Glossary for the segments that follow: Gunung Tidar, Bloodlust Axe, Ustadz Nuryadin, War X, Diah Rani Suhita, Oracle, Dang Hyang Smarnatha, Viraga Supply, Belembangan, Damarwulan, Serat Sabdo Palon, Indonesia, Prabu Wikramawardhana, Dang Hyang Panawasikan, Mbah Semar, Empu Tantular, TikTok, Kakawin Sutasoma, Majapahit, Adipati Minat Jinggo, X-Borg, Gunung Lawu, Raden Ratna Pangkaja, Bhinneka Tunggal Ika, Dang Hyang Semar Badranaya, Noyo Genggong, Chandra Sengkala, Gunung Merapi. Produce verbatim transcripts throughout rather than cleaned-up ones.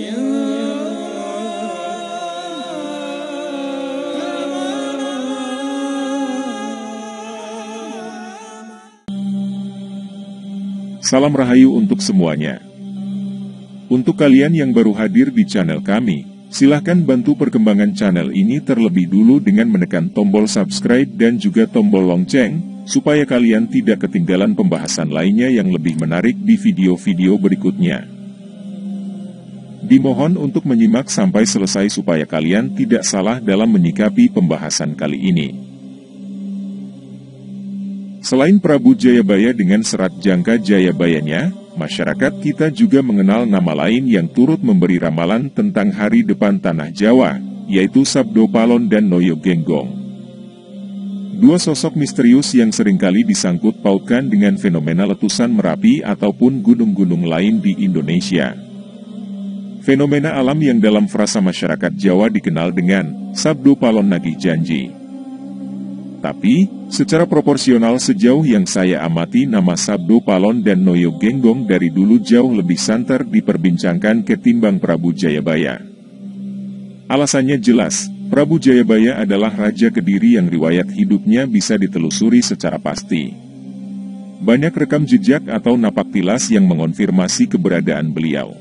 Salam Rahayu untuk semuanya. Untuk kalian yang baru hadir di channel kami, silahkan bantu perkembangan channel ini terlebih dulu dengan menekan tombol subscribe dan juga tombol lonceng, supaya kalian tidak ketinggalan pembahasan lainnya yang lebih menarik di video-video berikutnya. Dimohon untuk menyimak sampai selesai supaya kalian tidak salah dalam menyikapi pembahasan kali ini. Selain Prabu Jayabaya dengan serat jangka Jayabayanya, masyarakat kita juga mengenal nama lain yang turut memberi ramalan tentang hari depan tanah Jawa, yaitu Sabdo Palon dan Noyo Genggong. Dua sosok misterius yang seringkali disangkut pautkan dengan fenomena letusan Merapi ataupun gunung-gunung lain di Indonesia. Fenomena alam yang dalam frasa masyarakat Jawa dikenal dengan Sabdo Palon Nagih Janji. Tapi, secara proporsional sejauh yang saya amati nama Sabdo Palon dan Noyo Genggong dari dulu jauh lebih santer diperbincangkan ketimbang Prabu Jayabaya. Alasannya jelas, Prabu Jayabaya adalah Raja Kediri yang riwayat hidupnya bisa ditelusuri secara pasti. Banyak rekam jejak atau napak tilas yang mengonfirmasi keberadaan beliau.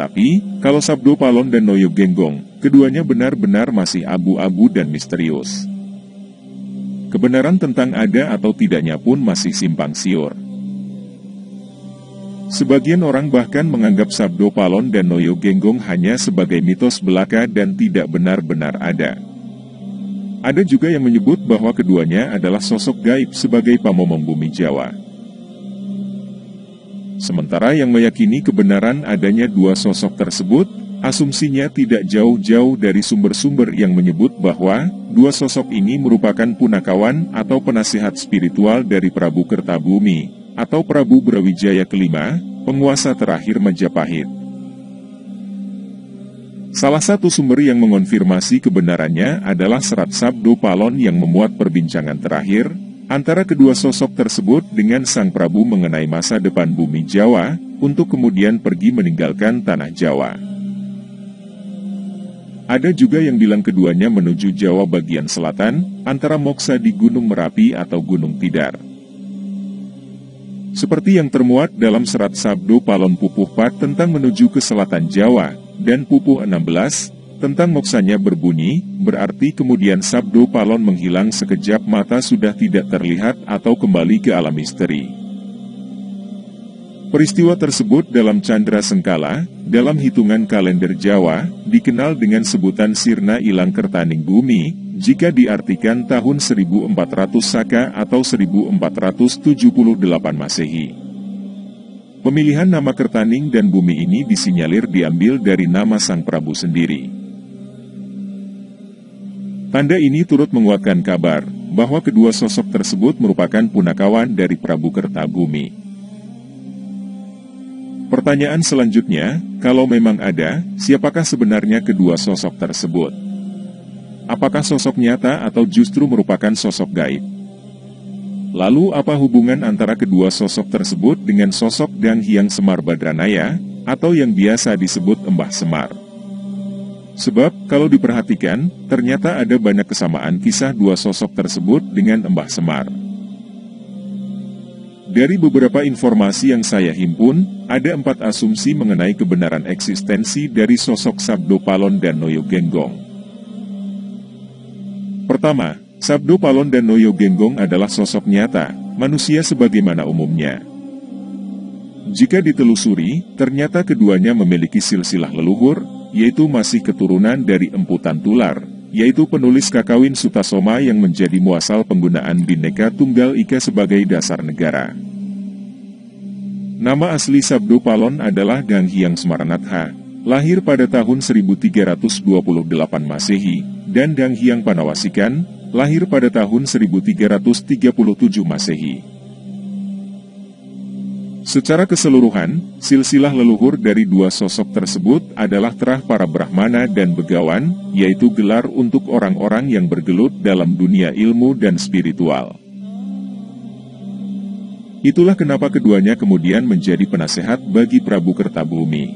Tapi, kalau Sabdo Palon dan Noyo Genggong, keduanya benar-benar masih abu-abu dan misterius. Kebenaran tentang ada atau tidaknya pun masih simpang siur. Sebagian orang bahkan menganggap Sabdo Palon dan Noyo Genggong hanya sebagai mitos belaka dan tidak benar-benar ada. Ada juga yang menyebut bahwa keduanya adalah sosok gaib sebagai pamomong bumi Jawa. Sementara yang meyakini kebenaran adanya dua sosok tersebut, asumsinya tidak jauh-jauh dari sumber-sumber yang menyebut bahwa dua sosok ini merupakan punakawan atau penasihat spiritual dari Prabu Kertabumi, atau Prabu Brawijaya kelima, penguasa terakhir Majapahit. Salah satu sumber yang mengonfirmasi kebenarannya adalah serat Sabdo Palon yang memuat perbincangan terakhir antara kedua sosok tersebut dengan Sang Prabu mengenai masa depan bumi Jawa, untuk kemudian pergi meninggalkan tanah Jawa. Ada juga yang bilang keduanya menuju Jawa bagian selatan, antara moksa di Gunung Merapi atau Gunung Tidar. Seperti yang termuat dalam serat Sabdo Palon Pupuh empat tentang menuju ke selatan Jawa, dan Pupuh enam belas, tentang moksanya berbunyi, berarti kemudian Sabdo Palon menghilang sekejap mata sudah tidak terlihat atau kembali ke alam misteri. Peristiwa tersebut dalam Chandra Sengkala, dalam hitungan kalender Jawa, dikenal dengan sebutan Sirna Ilang Kertaning Bumi, jika diartikan tahun seribu empat ratus Saka atau seribu empat ratus tujuh puluh delapan Masehi. Pemilihan nama Kertaning dan Bumi ini disinyalir diambil dari nama Sang Prabu sendiri. Tanda ini turut menguatkan kabar, bahwa kedua sosok tersebut merupakan punakawan dari Prabu Kertabumi. Pertanyaan selanjutnya, kalau memang ada, siapakah sebenarnya kedua sosok tersebut? Apakah sosok nyata atau justru merupakan sosok gaib? Lalu apa hubungan antara kedua sosok tersebut dengan sosok Dang Hyang Semar Badranaya, atau yang biasa disebut Mbah Semar? Sebab, kalau diperhatikan, ternyata ada banyak kesamaan kisah dua sosok tersebut dengan Mbah Semar. Dari beberapa informasi yang saya himpun, ada empat asumsi mengenai kebenaran eksistensi dari sosok Sabdo Palon dan Noyo Genggong. Pertama, Sabdo Palon dan Noyo Genggong adalah sosok nyata, manusia sebagaimana umumnya. Jika ditelusuri, ternyata keduanya memiliki silsilah leluhur, yaitu masih keturunan dari Empu Tantular, yaitu penulis Kakawin Sutasoma yang menjadi muasal penggunaan Bhinneka Tunggal Ika sebagai dasar negara. Nama asli Sabdo Palon adalah Dang Hyang Smarnatha, lahir pada tahun seribu tiga ratus dua puluh delapan Masehi, dan Dang Hyang Panawasikan, lahir pada tahun seribu tiga ratus tiga puluh tujuh Masehi. Secara keseluruhan, silsilah leluhur dari dua sosok tersebut adalah terah para Brahmana dan Begawan, yaitu gelar untuk orang-orang yang bergelut dalam dunia ilmu dan spiritual. Itulah kenapa keduanya kemudian menjadi penasehat bagi Prabu Kertabumi.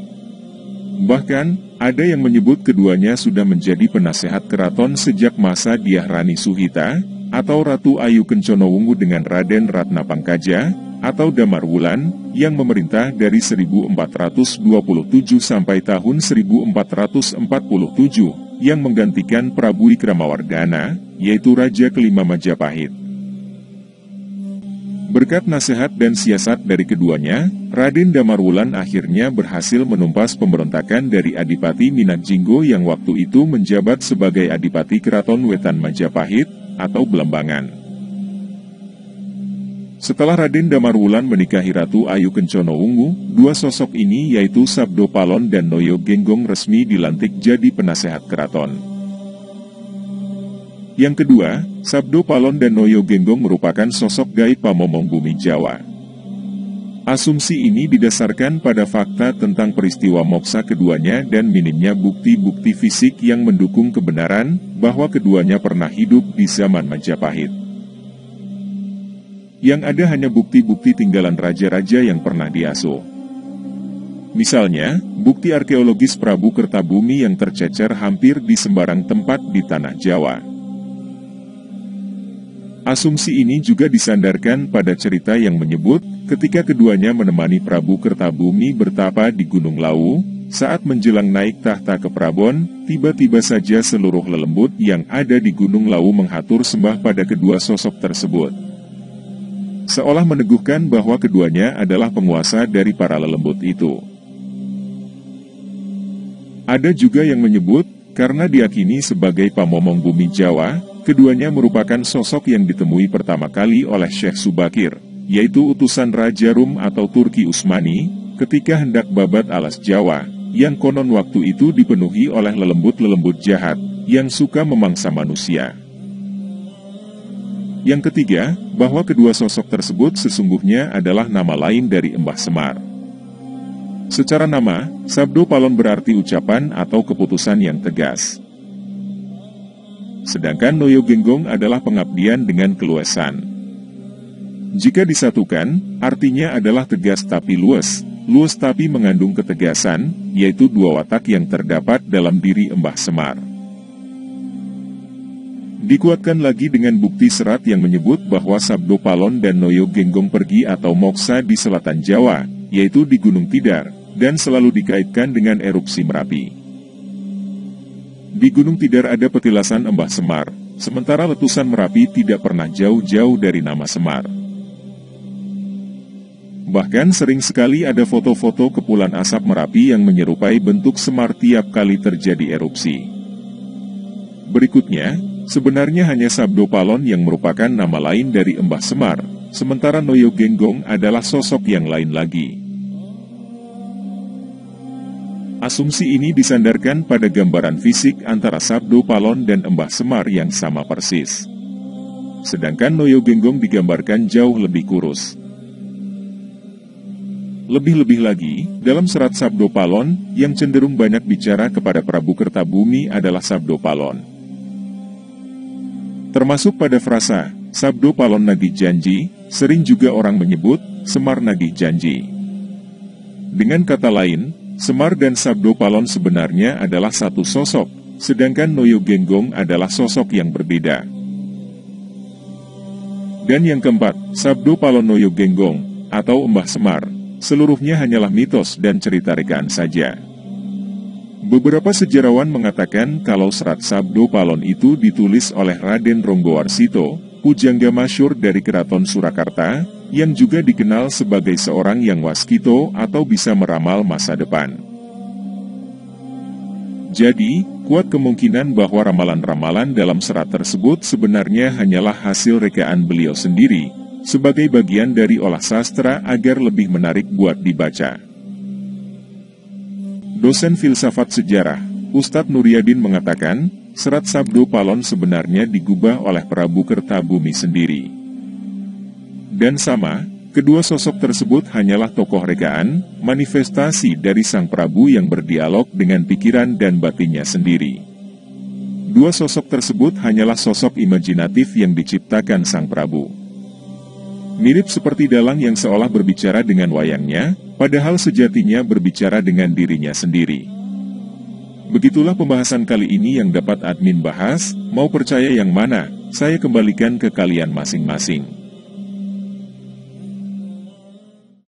Bahkan, ada yang menyebut keduanya sudah menjadi penasehat keraton sejak masa Diah Rani Suhita, atau Ratu Ayu Kencono Wungu dengan Raden Ratna Pangkaja, atau Damarwulan, yang memerintah dari seribu empat ratus dua puluh tujuh sampai tahun seribu empat ratus empat puluh tujuh, yang menggantikan Prabu Wikramawardhana, yaitu Raja kelima Majapahit. Berkat nasihat dan siasat dari keduanya, Raden Damarwulan akhirnya berhasil menumpas pemberontakan dari Adipati Minat Jinggo yang waktu itu menjabat sebagai Adipati Keraton Wetan Majapahit, atau Belembangan. Setelah Raden Damarwulan menikahi Ratu Ayu Kencono Wungu, dua sosok ini yaitu Sabdo Palon dan Noyo Genggong resmi dilantik jadi penasehat keraton. Yang kedua, Sabdo Palon dan Noyo Genggong merupakan sosok gaib pamomong bumi Jawa. Asumsi ini didasarkan pada fakta tentang peristiwa moksa keduanya dan minimnya bukti-bukti fisik yang mendukung kebenaran bahwa keduanya pernah hidup di zaman Majapahit. Yang ada hanya bukti-bukti tinggalan raja-raja yang pernah diasuh. Misalnya, bukti arkeologis Prabu Kertabumi yang tercecer hampir di sembarang tempat di tanah Jawa. Asumsi ini juga disandarkan pada cerita yang menyebut, ketika keduanya menemani Prabu Kertabumi bertapa di Gunung Lawu, saat menjelang naik tahta ke Prabon, tiba-tiba saja seluruh lelembut yang ada di Gunung Lawu menghatur sembah pada kedua sosok tersebut. Seolah meneguhkan bahwa keduanya adalah penguasa dari para lelembut itu. Ada juga yang menyebut, karena diakini sebagai pamomong bumi Jawa, keduanya merupakan sosok yang ditemui pertama kali oleh Syekh Subakir, yaitu utusan Raja Rum atau Turki Utsmani, ketika hendak babat alas Jawa, yang konon waktu itu dipenuhi oleh lelembut-lelembut jahat, yang suka memangsa manusia. Yang ketiga, bahwa kedua sosok tersebut sesungguhnya adalah nama lain dari Mbah Semar. Secara nama, Sabdo Palon berarti ucapan atau keputusan yang tegas. Sedangkan Noyo Genggong adalah pengabdian dengan keluasan. Jika disatukan, artinya adalah tegas tapi luas, luas tapi mengandung ketegasan, yaitu dua watak yang terdapat dalam diri Mbah Semar. Dikuatkan lagi dengan bukti serat yang menyebut bahwa Sabdo Palon dan Noyo Genggong pergi atau moksa di selatan Jawa, yaitu di Gunung Tidar, dan selalu dikaitkan dengan erupsi Merapi. Di Gunung Tidar ada petilasan Mbah Semar, sementara letusan Merapi tidak pernah jauh-jauh dari nama Semar. Bahkan sering sekali ada foto-foto kepulan asap Merapi yang menyerupai bentuk Semar tiap kali terjadi erupsi. Berikutnya, sebenarnya hanya Sabdo Palon yang merupakan nama lain dari Mbah Semar, sementara Noyo Genggong adalah sosok yang lain lagi. Asumsi ini disandarkan pada gambaran fisik antara Sabdo Palon dan Mbah Semar yang sama persis. Sedangkan Noyo Genggong digambarkan jauh lebih kurus. Lebih-lebih lagi, dalam serat Sabdo Palon, yang cenderung banyak bicara kepada Prabu Kertabumi adalah Sabdo Palon. Termasuk pada frasa, Sabdo Palon nagih janji, sering juga orang menyebut, Semar nagih janji. Dengan kata lain, Semar dan Sabdo Palon sebenarnya adalah satu sosok, sedangkan Noyo Genggong adalah sosok yang berbeda. Dan yang keempat, Sabdo Palon Noyo Genggong, atau Mbah Semar, seluruhnya hanyalah mitos dan cerita rekaan saja. Beberapa sejarawan mengatakan kalau serat Sabdo Palon itu ditulis oleh Raden Ronggowarsito, pujangga masyhur dari Keraton Surakarta, yang juga dikenal sebagai seorang yang waskito atau bisa meramal masa depan. Jadi, kuat kemungkinan bahwa ramalan-ramalan dalam serat tersebut sebenarnya hanyalah hasil rekaan beliau sendiri, sebagai bagian dari olah sastra agar lebih menarik buat dibaca. Dosen filsafat sejarah, Ustadz Nuryadin mengatakan, serat Sabdo Palon sebenarnya digubah oleh Prabu Kertabumi sendiri. Dan sama, kedua sosok tersebut hanyalah tokoh rekaan, manifestasi dari sang Prabu yang berdialog dengan pikiran dan batinnya sendiri. Dua sosok tersebut hanyalah sosok imajinatif yang diciptakan sang Prabu. Mirip seperti dalang yang seolah berbicara dengan wayangnya, padahal sejatinya berbicara dengan dirinya sendiri. Begitulah pembahasan kali ini yang dapat admin bahas, mau percaya yang mana, saya kembalikan ke kalian masing-masing.